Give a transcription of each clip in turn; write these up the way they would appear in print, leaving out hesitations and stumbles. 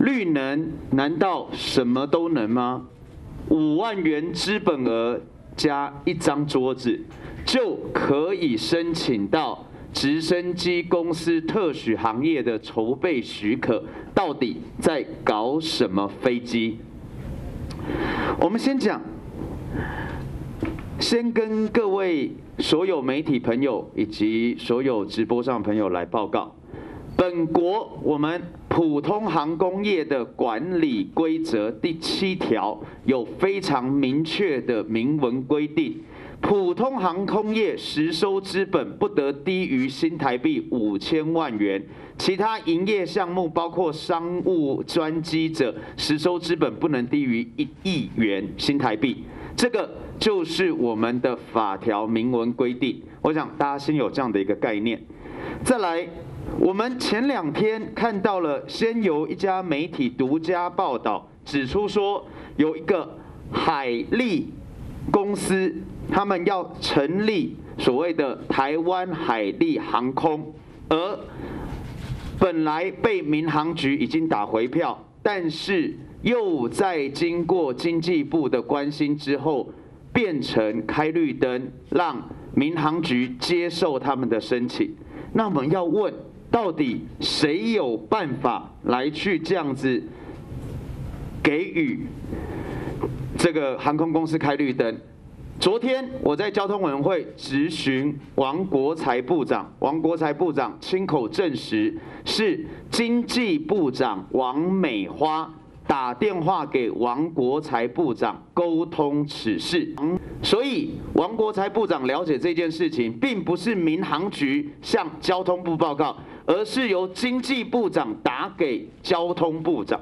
绿能难道什么都能吗？5万元资本额加一张桌子，就可以申请到直升机公司特许行业的筹备许可。到底在搞什么飞机？我们先讲，先跟各位所有媒体朋友以及所有直播上的朋友来报告。 本国我们普通航空业的管理规则第7条有非常明确的明文规定，普通航空业实收资本不得低于新台币5000万元，其他营业项目包括商务专机者实收资本不能低于1亿元新台币。这个就是我们的法条明文规定，我想大家先有这样的一个概念，再来。 我们前2天看到了，先由一家媒体独家报道指出说，有一个海力公司，他们要成立所谓的台湾海力航空，而本来被民航局已经打回票，但是又在经过经济部的关心之后，变成开绿灯，让民航局接受他们的申请。那我们要问。 到底谁有办法来去这样子给予这个航空公司开绿灯？昨天我在交通委员会质询王国材部长，王国材部长亲口证实是经济部长王美花打电话给王国材部长沟通此事。 所以，王国材部长了解这件事情，并不是民航局向交通部报告，而是由经济部长打给交通部长。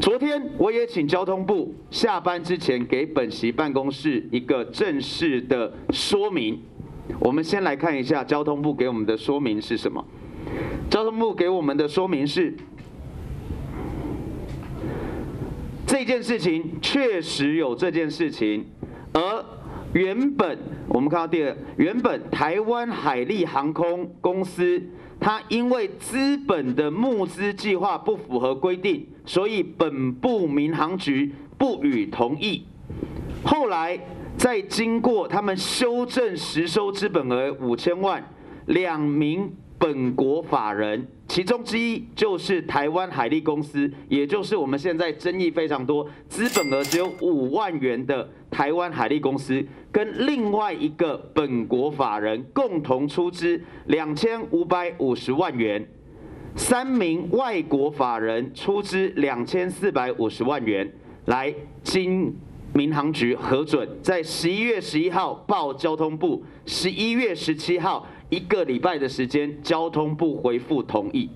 昨天我也请交通部下班之前给本席办公室一个正式的说明。我们先来看一下交通部给我们的说明是什么。交通部给我们的说明是。 这件事情确实有这件事情，而原本我们看到第二，原本台湾海力航空公司，它因为资本的募资计划不符合规定，所以本部民航局不予同意。后来在经过他们修正实收资本额5000万，2名。 本国法人，其中之一就是台湾海力公司，也就是我们现在争议非常多、资本额只有5万元的台湾海力公司，跟另外一个本国法人共同出资2550万元，3名外国法人出资2450万元，来经民航局核准，在11月11号报交通部，11月17号。 1个礼拜的时间，交通部回复同意。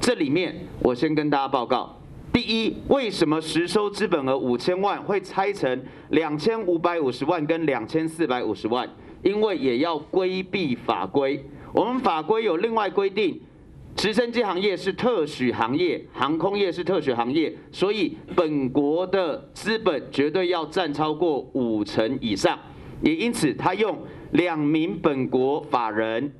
这里面我先跟大家报告：第一，为什么实收资本额5000万会拆成2550万跟2450万？因为也要规避法规。我们法规有另外规定，直升机行业是特许行业，航空业是特许行业，所以本国的资本绝对要占超过50%以上。也因此，他用。 2名本国法人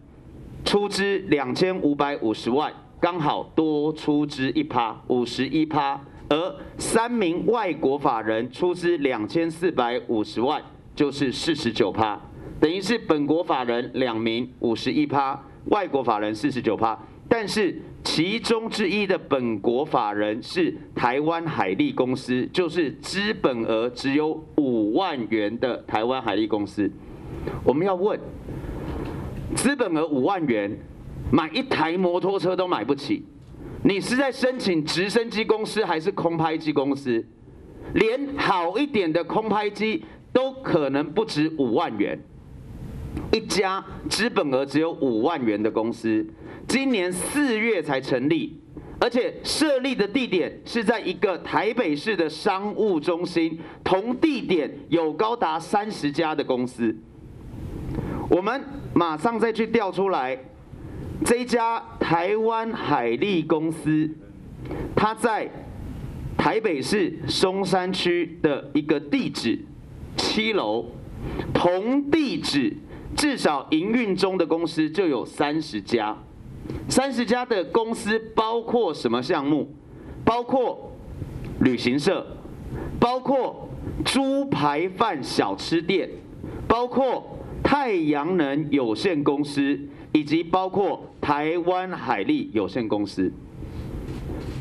出资2550万，刚好多出资1%，51%；而3名外国法人出资2450万，就是49%，等于是本国法人2名51%，外国法人49%。但是其中之一的本国法人是台湾海力公司，就是资本额只有5万元的台湾海力公司。 我们要问，资本额5万元，买1台摩托车都买不起，你是在申请直升机公司还是空拍机公司？连好一点的空拍机都可能不止5万元，一家资本额只有5万元的公司，今年4月才成立。 而且设立的地点是在一个台北市的商务中心，同地点有高达30家的公司。我们马上再去调出来，这一家台湾海力公司，它在台北市松山区的一个地址7楼，同地址至少营运中的公司就有30家。 30家的公司包括什么项目？包括旅行社，包括猪排饭小吃店，包括太阳能有限公司，以及包括台湾海力有限公司。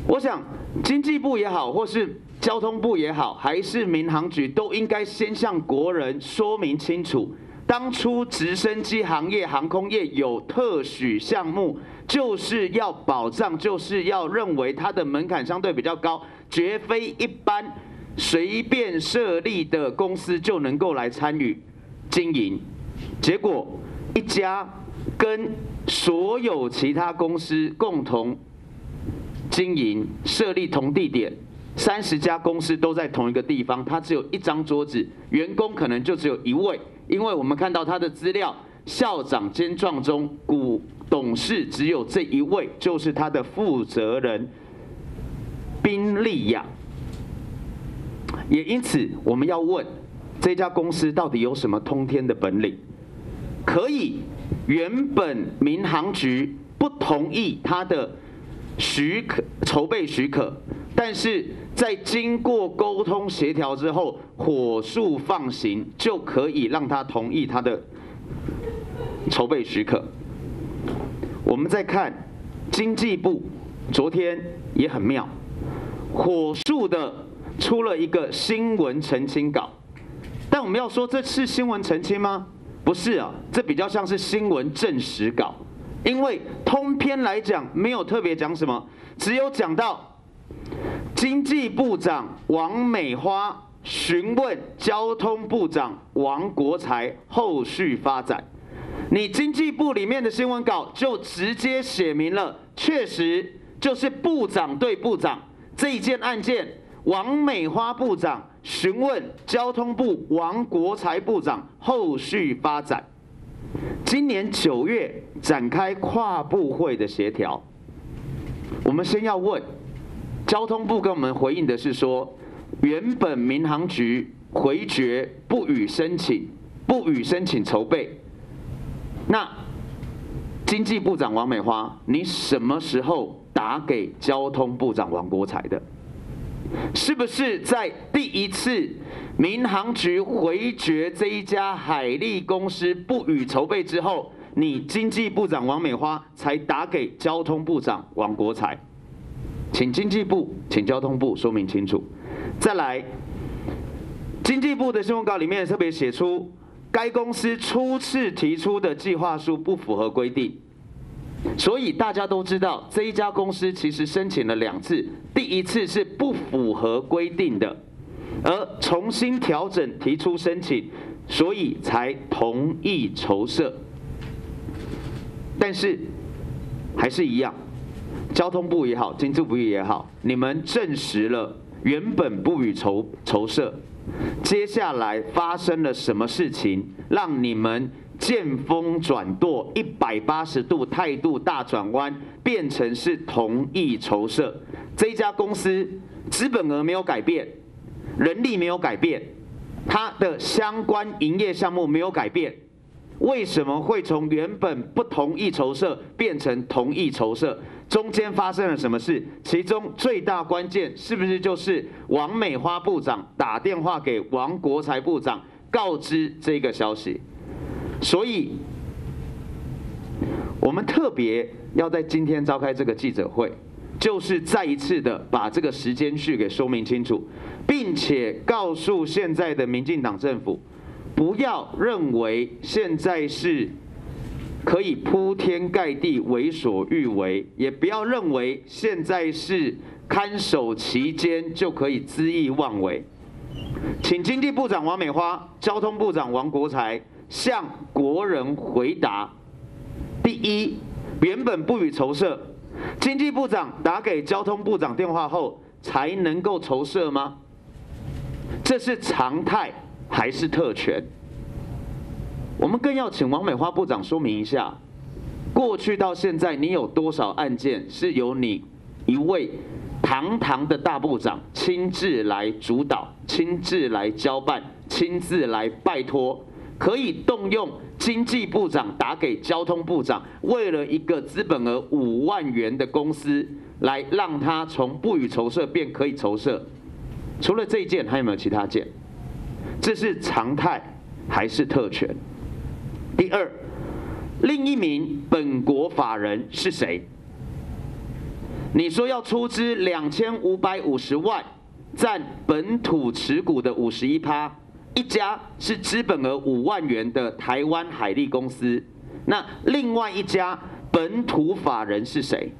我想，经济部也好，或是交通部也好，还是民航局，都应该先向国人说明清楚。 当初直升机行业、航空业有特许项目，就是要保障，就是要认为它的门槛相对比较高，绝非一般随便设立的公司就能够来参与经营。结果，一家跟所有其他公司共同经营，设立同地点。 30家公司都在同一个地方，它只有一张桌子，员工可能就只有一位，因为我们看到他的资料，校长兼撞钟董事只有这一位，就是他的负责人宾利亚。也因此，我们要问这家公司到底有什么通天的本领，可以原本民航局不同意他的许可筹备许可。 但是在经过沟通协调之后，火速放行就可以让他同意他的筹备许可。我们再看经济部，昨天也很妙，火速的出了一个新闻澄清稿。但我们要说这是新闻澄清吗？不是啊，这比较像是新闻证实稿，因为通篇来讲没有特别讲什么，只有讲到。 经济部长王美花询问交通部长王国材后续发展。你经济部里面的新闻稿就直接写明了，确实就是部长对部长这一件案件，王美花部长询问交通部王国材部长后续发展。今年9月展开跨部会的协调，我们先要问。 交通部跟我们回应的是说，原本民航局回绝不予申请，不予申请筹备。那经济部长王美花，你什么时候打给交通部长王国材的？是不是在第一次民航局回绝这一家海力公司不予筹备之后，你经济部长王美花才打给交通部长王国材？ 请经济部、请交通部说明清楚。再来，经济部的新闻稿里面特别写出，该公司初次提出的计划书不符合规定，所以大家都知道这一家公司其实申请了2次，第一次是不符合规定的，而重新调整提出申请，所以才同意筹设。但是还是一样。 交通部也好，经济部也好，你们证实了原本不予筹设，接下来发生了什么事情，让你们见风转舵，180度态度大转弯，变成是同意筹设？这家公司资本额没有改变，人力没有改变，它的相关营业项目没有改变。 为什么会从原本不同意筹设变成同意筹设？中间发生了什么事？其中最大关键是不是就是王美花部长打电话给王国材部长，告知这个消息？所以，我们特别要在今天召开这个记者会，就是再一次的把这个时间序给说明清楚，并且告诉现在的民进党政府。 不要认为现在是可以铺天盖地、为所欲为，也不要认为现在是看守期间就可以恣意妄为。请经济部长王美花、交通部长王国材向国人回答：第一，原本不予筹设，经济部长打给交通部长电话后才能够筹设吗？这是常态。 还是特权，我们更要请王美花部长说明一下，过去到现在，你有多少案件是由你一位堂堂的大部长亲自来主导、亲自来交办、亲自来拜托，可以动用经济部长打给交通部长，为了一个资本额5万元的公司，来让他从不予筹设便可以筹设。除了这一件，还有没有其他件？这是常态还是特权？第二，另一名本国法人是谁？你说要出资2550万，占本土持股的51%，一家是资本额5万元的台湾海力公司，那另外一家本土法人是谁？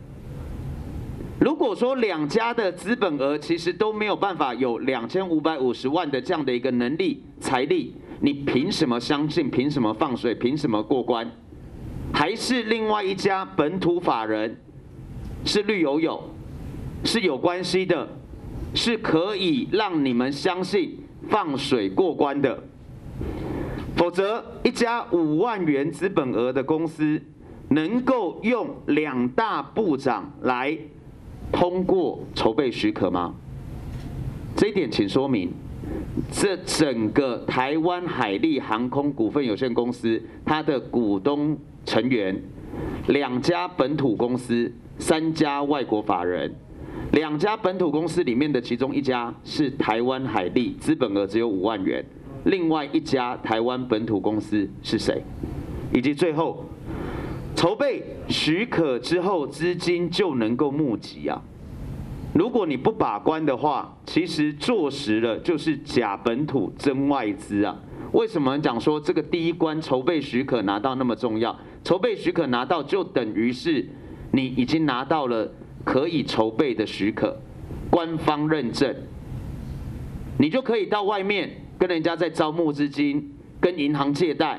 如果说两家的资本额其实都没有办法有2550万的这样的一个能力财力，你凭什么相信？凭什么放水？凭什么过关？还是另外一家本土法人？是绿油油，是有关系的，是可以让你们相信放水过关的。否则，一家5万元资本额的公司，能够用2大部长来通过筹备许可吗？这一点请说明。这整个台湾海力航空股份有限公司，它的股东成员，2家本土公司。3家外国法人，2家本土公司里面的其中一家是台湾海力，资本额只有5万元；另外一家台湾本土公司是谁？以及最后，筹备许可之后，资金就能够募集啊！如果你不把关的话，其实坐实了就是假本土真外资啊！为什么讲说这个第一关筹备许可拿到那么重要？筹备许可拿到就等于是。你已经拿到了可以筹备的许可，官方认证，你就可以到外面跟人家在招募资金，跟银行借贷，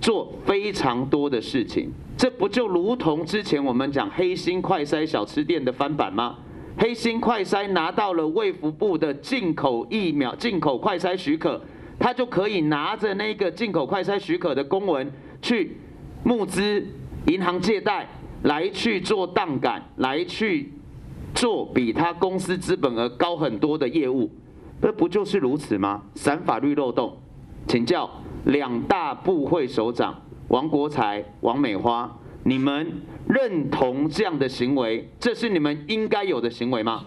做非常多的事情。这不就如同之前我们讲黑心快筛小吃店的翻版吗？黑心快筛拿到了卫福部的进口疫苗、进口快筛许可，他就可以拿着那个进口快筛许可的公文去募资、银行借贷。来去做杠杆，来去做比他公司资本额高很多的业务，那不就是如此吗？闪法律漏洞，请教2大部会首长王国材、王美花，你们认同这样的行为，这是你们应该有的行为吗？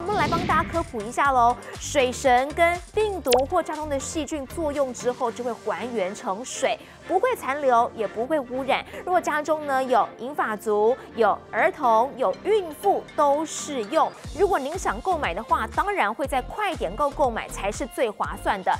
我们来帮大家科普一下喽，水神跟病毒或家中的细菌作用之后，就会还原成水，不会残留，也不会污染。如果家中呢有银发族、有儿童、有孕妇都适用。如果您想购买的话，当然会在快点购购买才是最划算的。